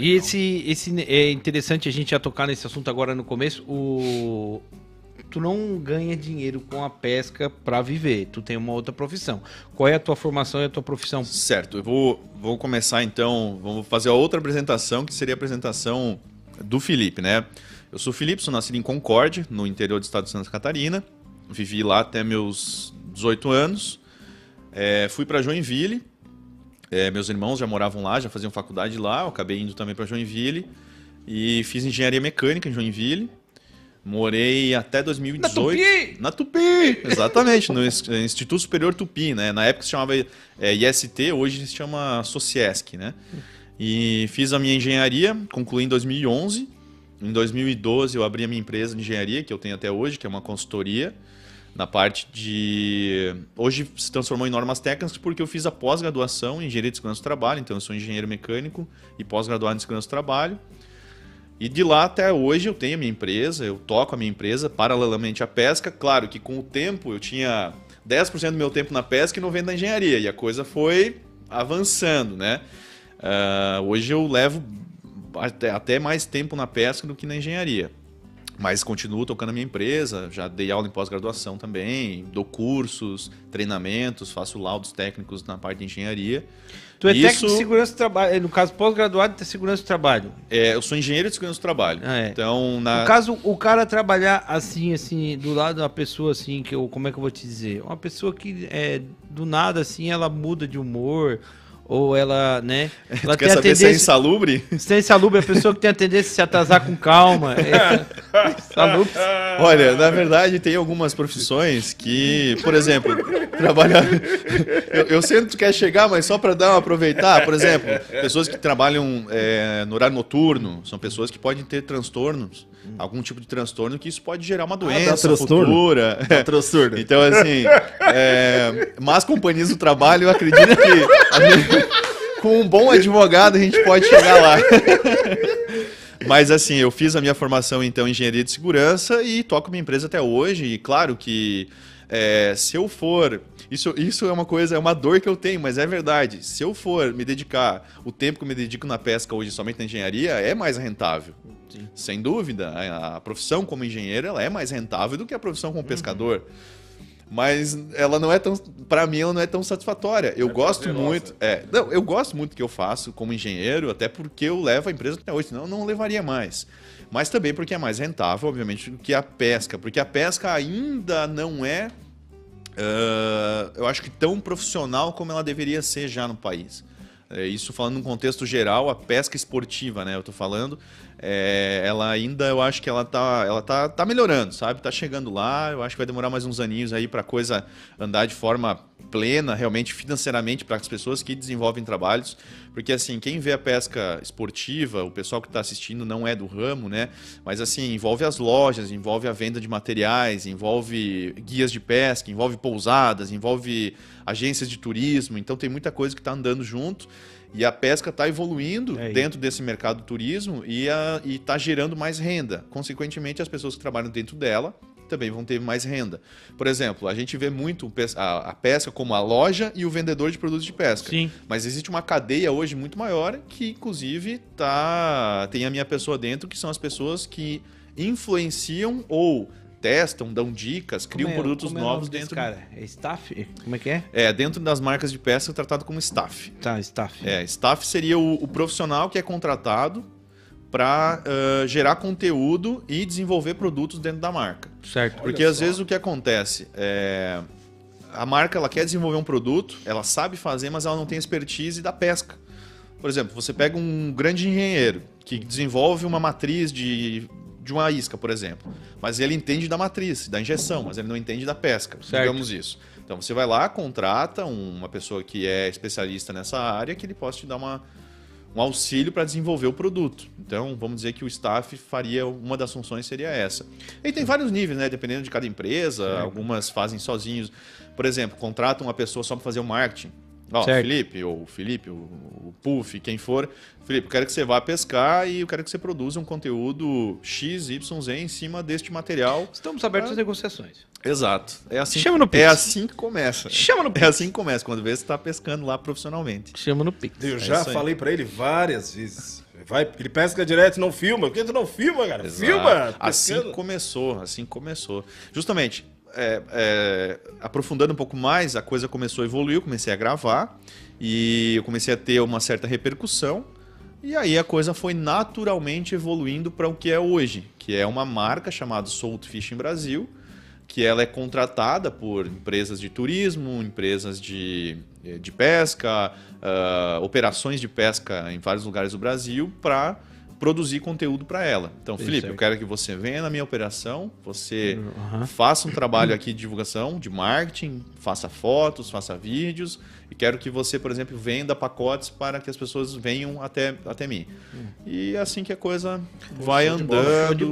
E esse é interessante a gente já tocar nesse assunto agora no começo. Tu não ganha dinheiro com a pesca para viver, tu tem uma outra profissão. Qual é a tua formação e a tua profissão? Certo, eu vou começar então, vamos fazer a outra apresentação, que seria a apresentação do Felipe, né? Eu sou o Felipe, sou nascido em Concórdia, no interior do estado de Santa Catarina, vivi lá até meus 18 anos, fui para Joinville, meus irmãos já moravam lá, já faziam faculdade lá, eu acabei indo também para Joinville e fiz engenharia mecânica em Joinville. Morei até 2018... Na Tupi! Na Tupi! Exatamente, no Instituto Superior Tupi, né? Na época se chamava IST, hoje se chama Sociesc, né? E fiz a minha engenharia, concluí em 2011. Em 2012 eu abri a minha empresa de engenharia, que eu tenho até hoje, que é uma consultoria, na parte de... Hoje se transformou em normas técnicas porque eu fiz a pós-graduação em engenharia de segurança do trabalho, então eu sou engenheiro mecânico e pós-graduado em segurança do trabalho. E de lá até hoje eu tenho a minha empresa, eu toco a minha empresa paralelamente à pesca. Claro que com o tempo eu tinha 10% do meu tempo na pesca e 90% na engenharia. E a coisa foi avançando, né? Hoje eu levo até mais tempo na pesca do que na engenharia. Mas continuo tocando a minha empresa, já dei aula em pós-graduação também, dou cursos, treinamentos, faço laudos técnicos na parte de engenharia. Tu é técnico de segurança do trabalho, no caso pós-graduado de segurança do trabalho? É, eu sou engenheiro de segurança do trabalho. Ah, é. Então, no caso, o cara trabalhar assim, do lado de uma pessoa assim, que eu, como é que eu vou te dizer? Uma pessoa que do nada assim, ela muda de humor... Ou ela, né? Ela quer saber se é insalubre? Se é insalubre, a pessoa que tem a tendência a se atrasar com calma. Olha, na verdade, tem algumas profissões que, por exemplo, trabalhar. Eu sei que tu quer chegar, mas só para aproveitar. Por exemplo, pessoas que trabalham no horário noturno são pessoas que podem ter transtornos. Algum tipo de transtorno, que isso pode gerar uma doença futura. Dá transtorno. Então, assim, mas companhias do trabalho, eu acredito que a gente, com um bom advogado a gente pode chegar lá. Mas, assim, eu fiz a minha formação, então, em engenharia de segurança e toco minha empresa até hoje. E, claro que se eu for... Isso é uma coisa, é uma dor que eu tenho, mas é verdade. Se eu for me dedicar o tempo que eu me dedico na pesca hoje somente na engenharia, é mais rentável. Sim. Sem dúvida, a profissão como engenheiro ela é mais rentável do que a profissão como pescador. Mas ela não é tão, para mim ela não é tão satisfatória. Eu gosto muito, não, eu gosto muito do que eu faço como engenheiro, até porque eu levo a empresa até hoje, senão eu não levaria mais. Mas também porque é mais rentável, obviamente, do que a pesca, porque a pesca ainda não é eu acho que tão profissional como ela deveria ser já no país. Isso falando num contexto geral, a pesca esportiva, né? Eu tô falando, ela ainda, eu acho que ela tá melhorando, sabe? Tá chegando lá, eu acho que vai demorar mais uns aninhos aí pra coisa andar de forma plena, realmente financeiramente, para as pessoas que desenvolvem trabalhos. Porque, assim, quem vê a pesca esportiva, o pessoal que tá assistindo não é do ramo, né? Mas, assim, envolve as lojas, envolve a venda de materiais, envolve guias de pesca, envolve pousadas, envolve agências de turismo. Então, tem muita coisa que tá andando junto. E a pesca está evoluindo dentro desse mercado do turismo e está gerando mais renda. Consequentemente, as pessoas que trabalham dentro dela também vão ter mais renda. Por exemplo, a gente vê muito a pesca como a loja e o vendedor de produtos de pesca. Sim. Mas existe uma cadeia hoje muito maior que, inclusive, tem a minha pessoa dentro, que são as pessoas que influenciam ou... testam, dão dicas, criam produtos novos dentro... Cara, é staff? Como é que é? É, dentro das marcas de pesca é tratado como staff. Tá, staff. É, staff seria o profissional que é contratado para gerar conteúdo e desenvolver produtos dentro da marca. Certo. Porque às vezes o que acontece é... A marca ela quer desenvolver um produto, ela sabe fazer, mas ela não tem expertise da pesca. Por exemplo, você pega um grande engenheiro que desenvolve uma matriz de uma isca, por exemplo, mas ele entende da matriz, da injeção, mas ele não entende da pesca, certo. Digamos isso. Então você vai lá, contrata uma pessoa que é especialista nessa área, que ele possa te dar um auxílio para desenvolver o produto. Então vamos dizer que o staff faria, uma das funções seria essa. E tem vários níveis, né? Dependendo de cada empresa, certo. Algumas fazem sozinhos. Por exemplo, contratam uma pessoa só para fazer o marketing. Ó, Felipe, o Puff, quem for. Felipe, eu quero que você vá pescar e eu quero que você produza um conteúdo X, Y, Z em cima deste material. Estamos abertos às negociações. Exato. É assim, chama no Pix. É assim que começa. Chama no Pix. É assim que começa, quando vê você está pescando lá profissionalmente. Chama no Pix. Eu já falei para ele várias vezes. vai, ele pesca direto e não filma. Por que tu não filma, cara? Exato. Filma! Assim começou. Justamente, aprofundando um pouco mais, a coisa começou a evoluir, eu comecei a gravar e eu comecei a ter uma certa repercussão. E aí a coisa foi naturalmente evoluindo para o que é hoje, que é uma marca chamada South Fishing Brasil, que ela é contratada por empresas de turismo, empresas de pesca, operações de pesca em vários lugares do Brasil para produzir conteúdo para ela. Então, Felipe, eu quero que você venha na minha operação, você faça um trabalho aqui de divulgação, de marketing, faça fotos, faça vídeos e quero que você, por exemplo, venda pacotes para que as pessoas venham até mim. E é assim que a coisa vai andando.